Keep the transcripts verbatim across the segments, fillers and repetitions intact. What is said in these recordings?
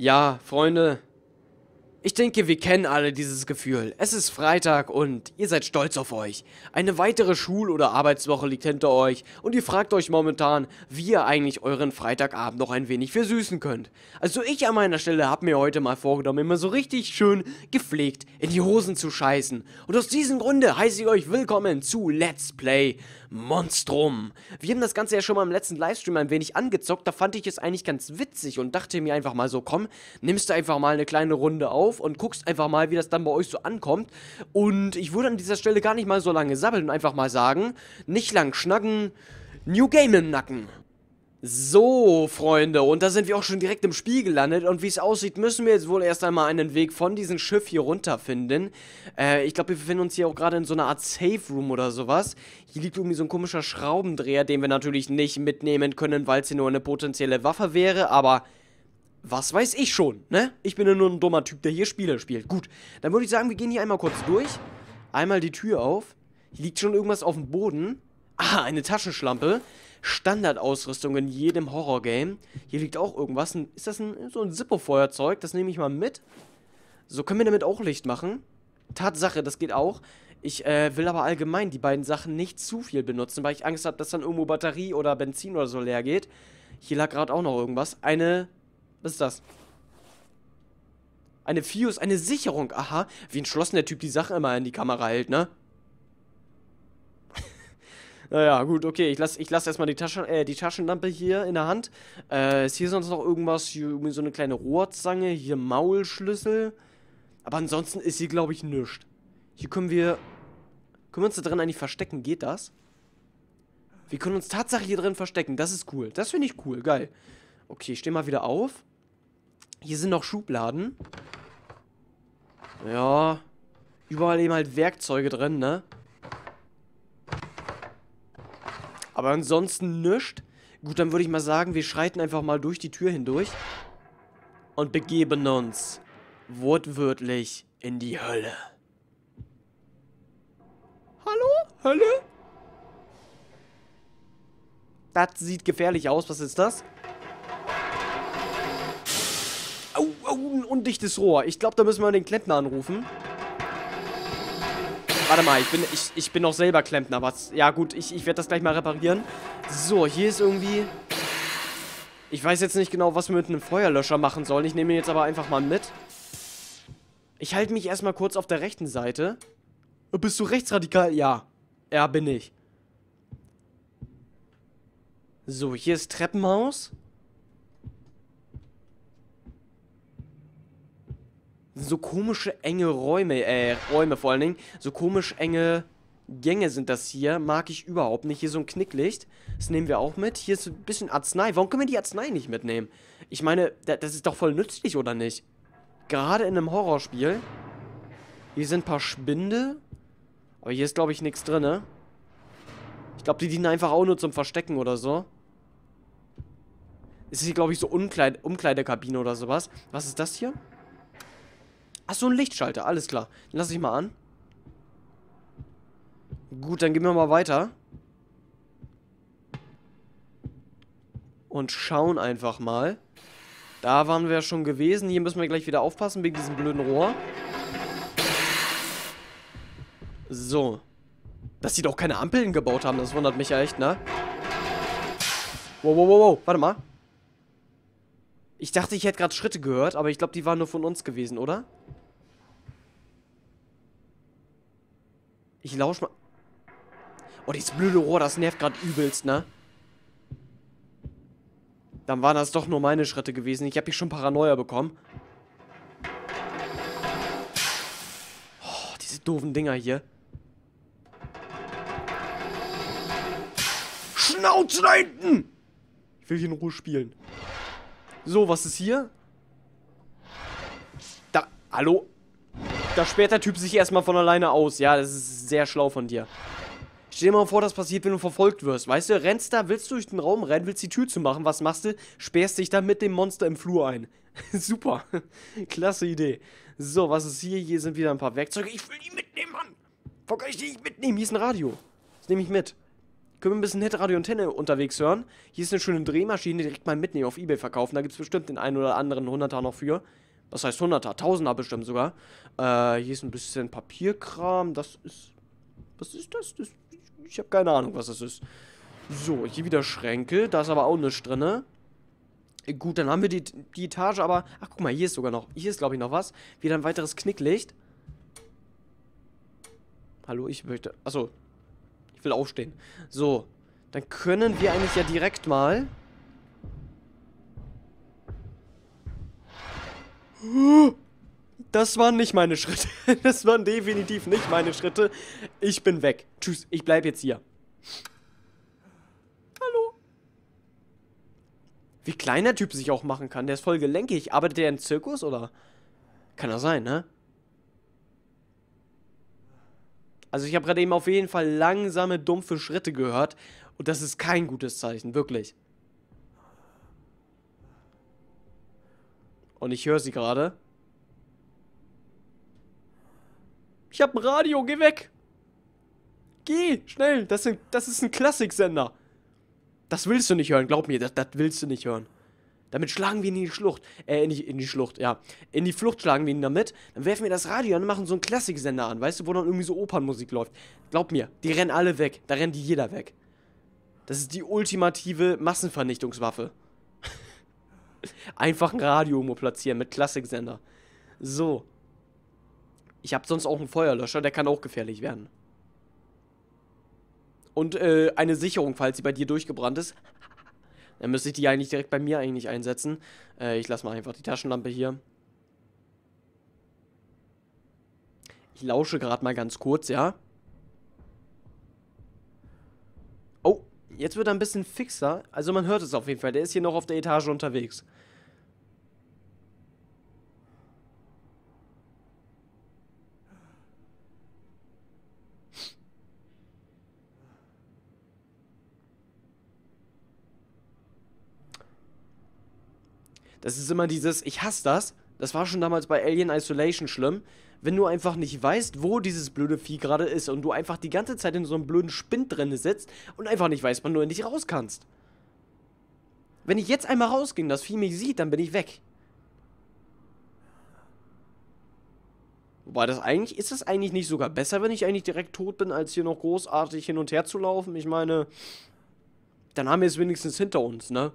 Ja, Freunde, ich denke, wir kennen alle dieses Gefühl. Es ist Freitag und ihr seid stolz auf euch. Eine weitere Schul- oder Arbeitswoche liegt hinter euch und ihr fragt euch momentan, wie ihr eigentlich euren Freitagabend noch ein wenig versüßen könnt. Also ich an meiner Stelle habe mir heute mal vorgenommen, immer so richtig schön gepflegt in die Hosen zu scheißen. Und aus diesem Grunde heiße ich euch willkommen zu Let's Play Monstrum. Wir haben das Ganze ja schon mal im letzten Livestream ein wenig angezockt, da fand ich es eigentlich ganz witzig und dachte mir einfach mal so, komm, nimmst du einfach mal eine kleine Runde auf und guckst einfach mal, wie das dann bei euch so ankommt. Und ich würde an dieser Stelle gar nicht mal so lange sabbeln und einfach mal sagen, nicht lang schnacken, New Game im Nacken. So, Freunde, und da sind wir auch schon direkt im Spiel gelandet und wie es aussieht, müssen wir jetzt wohl erst einmal einen Weg von diesem Schiff hier runter finden. Äh, ich glaube, wir befinden uns hier auch gerade in so einer Art Safe Room oder sowas. Hier liegt irgendwie so ein komischer Schraubendreher, den wir natürlich nicht mitnehmen können, weil es hier nur eine potenzielle Waffe wäre, aber was weiß ich schon, ne? Ich bin ja nur ein dummer Typ, der hier Spiele spielt. Gut, dann würde ich sagen, wir gehen hier einmal kurz durch. Einmal die Tür auf. Hier liegt schon irgendwas auf dem Boden. Ah, eine Taschenschlampe. Standardausrüstung in jedem Horrorgame. Hier liegt auch irgendwas. Ist das ein, so ein Zippo-Feuerzeug? Das nehme ich mal mit. So, können wir damit auch Licht machen? Tatsache, das geht auch. Ich äh, will aber allgemein die beiden Sachen nicht zu viel benutzen, weil ich Angst habe, dass dann irgendwo Batterie oder Benzin oder so leer geht. Hier lag gerade auch noch irgendwas. Eine... Was ist das? Eine Fuse, eine Sicherung. Aha, wie entschlossen der Typ die Sachen immer in die Kamera hält, ne? Naja, gut, okay, ich lasse ich lass erstmal die, Tasche, äh, die Taschenlampe hier in der Hand. Äh, ist hier sonst noch irgendwas? Hier irgendwie so eine kleine Rohrzange, hier Maulschlüssel. Aber ansonsten ist hier, glaube ich, nichts. Hier können wir... Können wir uns da drin eigentlich verstecken? Geht das? Wir können uns tatsächlich hier drin verstecken, das ist cool. Das finde ich cool, geil. Okay, ich stehe mal wieder auf. Hier sind noch Schubladen. Ja, überall eben halt Werkzeuge drin, ne? Aber ansonsten nichts. Gut, dann würde ich mal sagen, wir schreiten einfach mal durch die Tür hindurch. Und begeben uns wortwörtlich in die Hölle. Hallo? Hölle? Das sieht gefährlich aus. Was ist das? Oh, oh, ein undichtes Rohr. Ich glaube, da müssen wir den Klempner anrufen. Warte mal, ich bin, ich, ich bin auch selber Klempner, was? Ja gut, ich, ich werde das gleich mal reparieren. So, hier ist irgendwie... Ich weiß jetzt nicht genau, was wir mit einem Feuerlöscher machen sollen. Ich nehme ihn jetzt aber einfach mal mit. Ich halte mich erstmal kurz auf der rechten Seite. Bist du rechtsradikal? Ja. Ja, bin ich. So, hier ist Treppenhaus. So komische enge Räume, äh, Räume vor allen Dingen. So komisch enge Gänge sind das hier. Mag ich überhaupt nicht. Hier so ein Knicklicht. Das nehmen wir auch mit. Hier ist ein bisschen Arznei. Warum können wir die Arznei nicht mitnehmen? Ich meine, das ist doch voll nützlich, oder nicht? Gerade in einem Horrorspiel. Hier sind ein paar Spinde. Aber hier ist, glaube ich, nichts drin, ne? Ich glaube, die dienen einfach auch nur zum Verstecken oder so. Ist hier, glaube ich, so Umkleid- Umkleidekabine oder sowas. Was ist das hier? Ach so, ein Lichtschalter, alles klar. Den lasse ich mal an. Gut, dann gehen wir mal weiter. Und schauen einfach mal. Da waren wir ja schon gewesen. Hier müssen wir gleich wieder aufpassen wegen diesem blöden Rohr. So. Dass die doch keine Ampeln gebaut haben, das wundert mich ja echt, ne? Wow, wow, wow, wow. Warte mal. Ich dachte, ich hätte gerade Schritte gehört, aber ich glaube, die waren nur von uns gewesen, oder? Ich lausch mal... Oh, dieses blöde Rohr, das nervt gerade übelst, ne? Dann waren das doch nur meine Schritte gewesen. Ich habe hier schon Paranoia bekommen. Oh, diese doofen Dinger hier. Schnauze da hinten! Ich will hier in Ruhe spielen. So, was ist hier? Da, hallo? Da sperrt der Typ sich erstmal von alleine aus. Ja, das ist sehr schlau von dir. Stell dir mal vor, das passiert, wenn du verfolgt wirst. Weißt du, rennst da, willst du durch den Raum rennen, willst die Tür zu machen. Was machst du? Sperrst dich da mit dem Monster im Flur ein. Super. Klasse Idee. So, was ist hier? Hier sind wieder ein paar Werkzeuge. Ich will die mitnehmen, Mann. Warum kann ich die nicht mitnehmen? Hier ist ein Radio. Das nehme ich mit. Können wir ein bisschen Hitradio Antenne unterwegs hören. Hier ist eine schöne Drehmaschine, direkt mal mitnehmen, auf Ebay verkaufen. Da gibt es bestimmt den einen oder anderen Hunderter noch für. Was heißt Hunderter? Tausender bestimmt sogar. Äh, hier ist ein bisschen Papierkram. Das ist... Was ist das? das ich habe keine Ahnung, was das ist. So, hier wieder Schränke. Da ist aber auch nichts drin, ne? Gut, dann haben wir die, die Etage, aber... Ach, guck mal, hier ist sogar noch... Hier ist, glaube ich, noch was. Wieder ein weiteres Knicklicht. Hallo, ich möchte... Achso. Ich will aufstehen. So. Dann können wir eigentlich ja direkt mal... Das waren nicht meine Schritte. Das waren definitiv nicht meine Schritte. Ich bin weg. Tschüss, ich bleib jetzt hier. Hallo. Wie klein der Typ sich auch machen kann. Der ist voll gelenkig. Arbeitet der im Zirkus, oder? Kann er sein, ne? Also ich habe gerade eben auf jeden Fall langsame, dumpfe Schritte gehört. Und das ist kein gutes Zeichen, wirklich. Und ich höre sie gerade. Ich habe ein Radio, geh weg! Geh, schnell, das, sind, das ist ein Klassiksender. Das willst du nicht hören, glaub mir, das, das willst du nicht hören. Damit schlagen wir ihn in die Schlucht. Äh, in die, in die Schlucht, ja. In die Flucht schlagen wir ihn damit. Dann werfen wir das Radio an und machen so einen Klassiksender an. Weißt du, wo dann irgendwie so Opernmusik läuft. Glaub mir, die rennen alle weg. Da rennt jeder weg. Das ist die ultimative Massenvernichtungswaffe. Einfach ein Radio irgendwo platzieren mit Klassiksender. So. Ich habe sonst auch einen Feuerlöscher, der kann auch gefährlich werden. Und äh, eine Sicherung, falls sie bei dir durchgebrannt ist. Dann müsste ich die eigentlich direkt bei mir eigentlich einsetzen. Äh, ich lasse mal einfach die Taschenlampe hier. Ich lausche gerade mal ganz kurz, ja. Oh, jetzt wird er ein bisschen fixer. Also man hört es auf jeden Fall. Der ist hier noch auf der Etage unterwegs. Das ist immer dieses, ich hasse das, das war schon damals bei Alien Isolation schlimm, wenn du einfach nicht weißt, wo dieses blöde Vieh gerade ist und du einfach die ganze Zeit in so einem blöden Spind drin sitzt und einfach nicht weißt, wann du endlich raus kannst. Wenn ich jetzt einmal rausgehe und das Vieh mich sieht, dann bin ich weg. Wobei das eigentlich, ist das eigentlich nicht sogar besser, wenn ich eigentlich direkt tot bin, als hier noch großartig hin und her zu laufen? Ich meine, dann haben wir es wenigstens hinter uns, ne?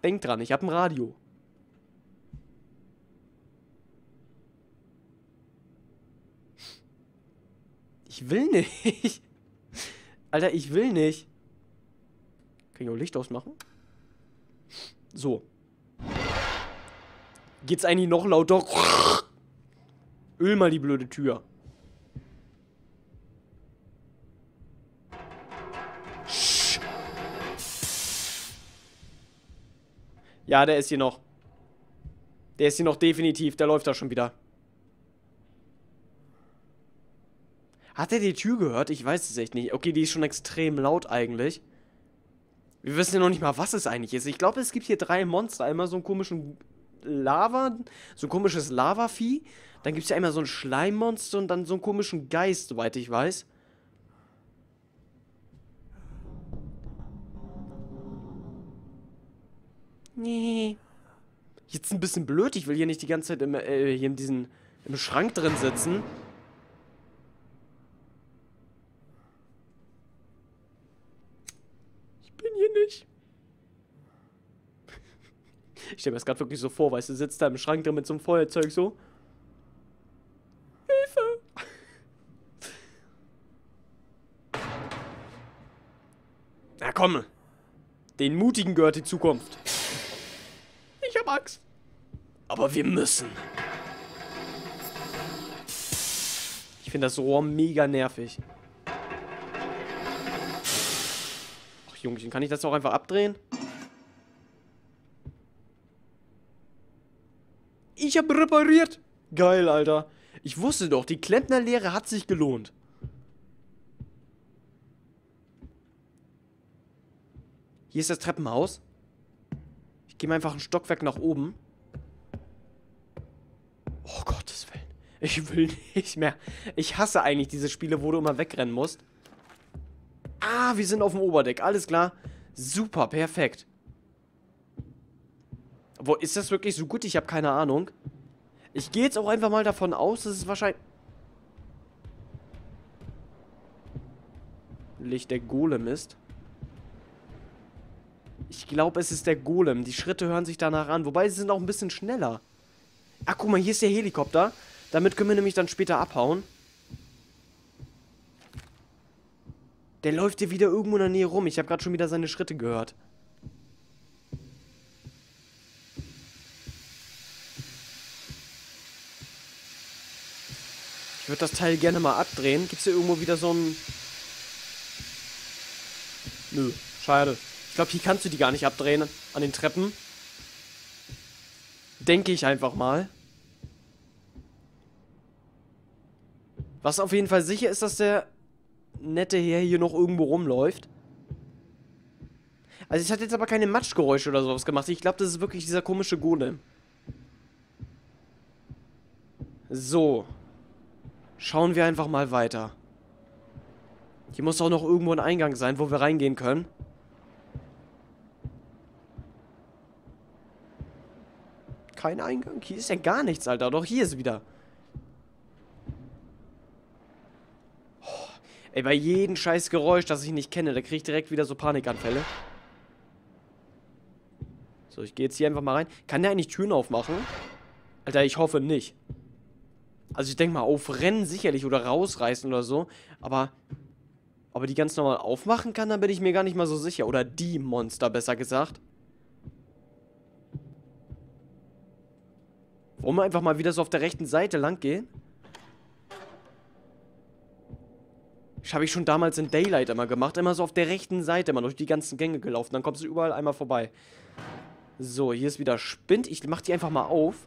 Denk dran, ich habe ein Radio. Ich will nicht. Alter, ich will nicht. Kann ich auch Licht ausmachen? So. Geht's eigentlich noch lauter? Öl mal die blöde Tür. Ja, der ist hier noch. Der ist hier noch definitiv. Der läuft da schon wieder. Hat er die Tür gehört? Ich weiß es echt nicht. Okay, die ist schon extrem laut eigentlich. Wir wissen ja noch nicht mal, was es eigentlich ist. Ich glaube, es gibt hier drei Monster. Einmal so einen komischen Lava, so ein komisches Lavavieh. Dann gibt es ja einmal so ein Schleimmonster und dann so einen komischen Geist, soweit ich weiß. Nee. Jetzt ein bisschen blöd. Ich will hier nicht die ganze Zeit im, äh, hier in diesen, im Schrank drin sitzen. Ich bin hier nicht. Ich stelle mir das gerade wirklich so vor, weißt du, sitzt da im Schrank drin mit so einem Feuerzeug so. Hilfe! Na komm! Den Mutigen gehört die Zukunft. Max. Aber wir müssen. Ich finde das Rohr mega nervig. Ach Jungchen, kann ich das auch einfach abdrehen? Ich habe repariert. Geil, Alter. Ich wusste doch, die Klempnerlehre hat sich gelohnt. Hier ist das Treppenhaus. Gehen wir einfach einen Stockwerk nach oben. Ich will nicht mehr. Ich hasse eigentlich diese Spiele, wo du immer wegrennen musst. Ah, wir sind auf dem Oberdeck. Alles klar. Super, perfekt. Wo ist das wirklich so gut? Ich habe keine Ahnung. Ich gehe jetzt auch einfach mal davon aus, dass es wahrscheinlich... der Golem ist. Ich glaube, es ist der Golem. Die Schritte hören sich danach an. Wobei, sie sind auch ein bisschen schneller. Ach, guck mal, hier ist der Helikopter. Damit können wir nämlich dann später abhauen. Der läuft hier wieder irgendwo in der Nähe rum. Ich habe gerade schon wieder seine Schritte gehört. Ich würde das Teil gerne mal abdrehen. Gibt es hier irgendwo wieder so ein... Nö, schade. Ich glaube, hier kannst du die gar nicht abdrehen an den Treppen. Denke ich einfach mal. Was auf jeden Fall sicher ist, dass der nette Herr hier noch irgendwo rumläuft. Also ich hatte jetzt aber keine Matschgeräusche oder sowas gemacht. Ich glaube, das ist wirklich dieser komische Golem. So. Schauen wir einfach mal weiter. Hier muss auch noch irgendwo ein Eingang sein, wo wir reingehen können. Kein Eingang? Hier ist ja gar nichts, Alter. Doch, hier ist wieder. Oh, ey, bei jedem scheiß Geräusch, das ich nicht kenne, da kriege ich direkt wieder so Panikanfälle. So, ich gehe jetzt hier einfach mal rein. Kann der eigentlich Türen aufmachen? Alter, ich hoffe nicht. Also ich denke mal, aufrennen sicherlich oder rausreißen oder so. Aber ob er die ganz normal aufmachen kann, dann bin ich mir gar nicht mal so sicher. Oder die Monster, besser gesagt. Wollen wir einfach mal wieder so auf der rechten Seite lang gehen? Das habe ich schon damals in Daylight immer gemacht. Immer so auf der rechten Seite, immer durch die ganzen Gänge gelaufen. Dann kommst du überall einmal vorbei. So, hier ist wieder Spind. Ich mach die einfach mal auf.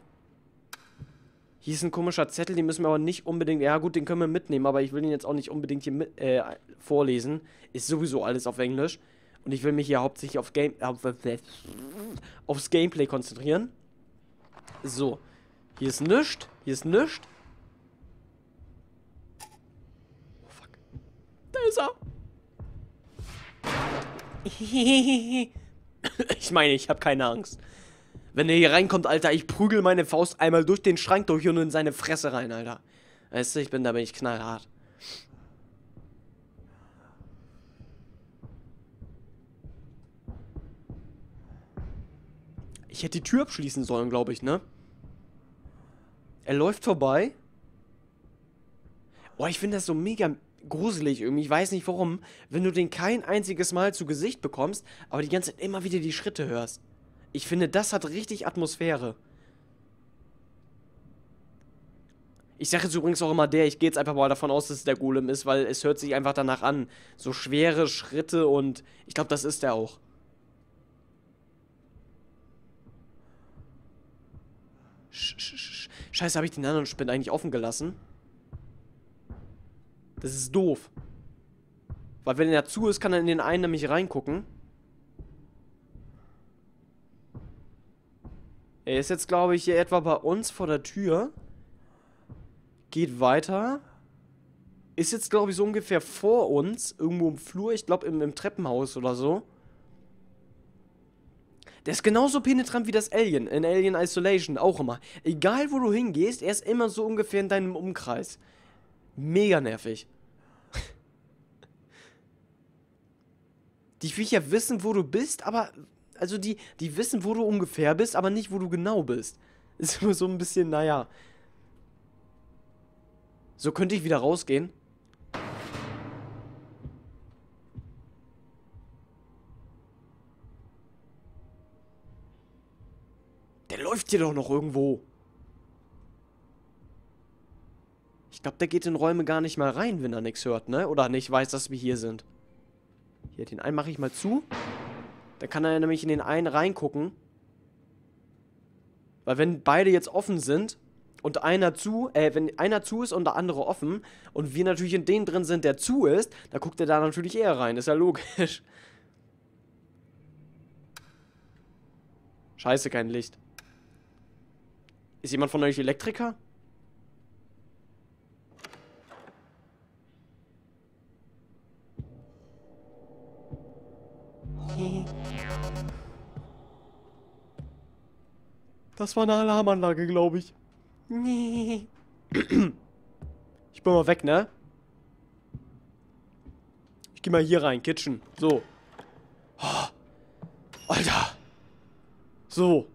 Hier ist ein komischer Zettel, den müssen wir aber nicht unbedingt... Ja gut, den können wir mitnehmen, aber ich will ihn jetzt auch nicht unbedingt hier mit, äh, vorlesen. Ist sowieso alles auf Englisch. Und ich will mich hier hauptsächlich auf Game, auf, äh, aufs Gameplay konzentrieren. So. Hier ist nichts. Hier ist nichts. Oh, fuck. Da ist er. Ich meine, ich habe keine Angst. Wenn er hier reinkommt, Alter, ich prügel meine Faust einmal durch den Schrank durch und in seine Fresse rein, Alter. Weißt du, ich bin, da bin ich knallhart. Ich hätte die Tür abschließen sollen, glaube ich, ne? Er läuft vorbei. Oh, ich finde das so mega gruselig irgendwie. Ich weiß nicht warum. Wenn du den kein einziges Mal zu Gesicht bekommst, aber die ganze Zeit immer wieder die Schritte hörst. Ich finde, das hat richtig Atmosphäre. Ich sage jetzt übrigens auch immer der, ich gehe jetzt einfach mal davon aus, dass es der Golem ist, weil es hört sich einfach danach an. So schwere Schritte und ich glaube, das ist der auch. Scheiße, habe ich den anderen Spind eigentlich offen gelassen? Das ist doof. Weil wenn er zu ist, kann er in den einen nämlich reingucken. Er ist jetzt, glaube ich, hier etwa bei uns vor der Tür. Geht weiter. Ist jetzt, glaube ich, so ungefähr vor uns. Irgendwo im Flur. Ich glaube, im, im Treppenhaus oder so. Der ist genauso penetrant wie das Alien. In Alien Isolation. Auch immer. Egal, wo du hingehst, er ist immer so ungefähr in deinem Umkreis. Mega nervig. Die Viecher wissen, wo du bist, aber... Also die, die wissen, wo du ungefähr bist, aber nicht, wo du genau bist. Ist immer so ein bisschen, naja. So könnte ich wieder rausgehen. Der läuft hier doch noch irgendwo. Ich glaube, der geht in Räume gar nicht mal rein, wenn er nichts hört, ne? Oder nicht weiß, dass wir hier sind. Hier, den einen mache ich mal zu. Da kann er nämlich in den einen reingucken. Weil wenn beide jetzt offen sind und einer zu, äh, wenn einer zu ist und der andere offen und wir natürlich in den drin sind, der zu ist, da guckt er da natürlich eher rein. Ist ja logisch. Scheiße, kein Licht. Ist jemand von euch Elektriker? Das war eine Alarmanlage, glaube ich. Nee. Ich bin mal weg, ne? Ich geh mal hier rein, Kitchen. So. Oh, Alter. So.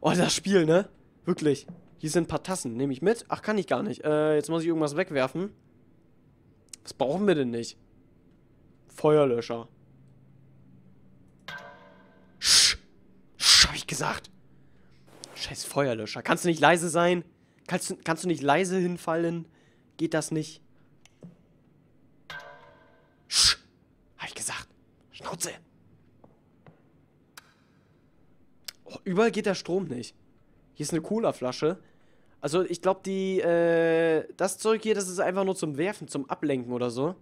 Oh, das Spiel, ne? Wirklich. Hier sind ein paar Tassen. Nehme ich mit? Ach, kann ich gar nicht. Äh, jetzt muss ich irgendwas wegwerfen. Was brauchen wir denn nicht? Feuerlöscher. Sch! Sch, hab ich gesagt. Scheiß Feuerlöscher. Kannst du nicht leise sein? Kannst du, kannst du nicht leise hinfallen? Geht das nicht? Sch! Hab ich gesagt. Schnauze! Oh, überall geht der Strom nicht. Hier ist eine Cola-Flasche. Also ich glaube, die, äh, das Zeug hier, das ist einfach nur zum Werfen, zum Ablenken oder so.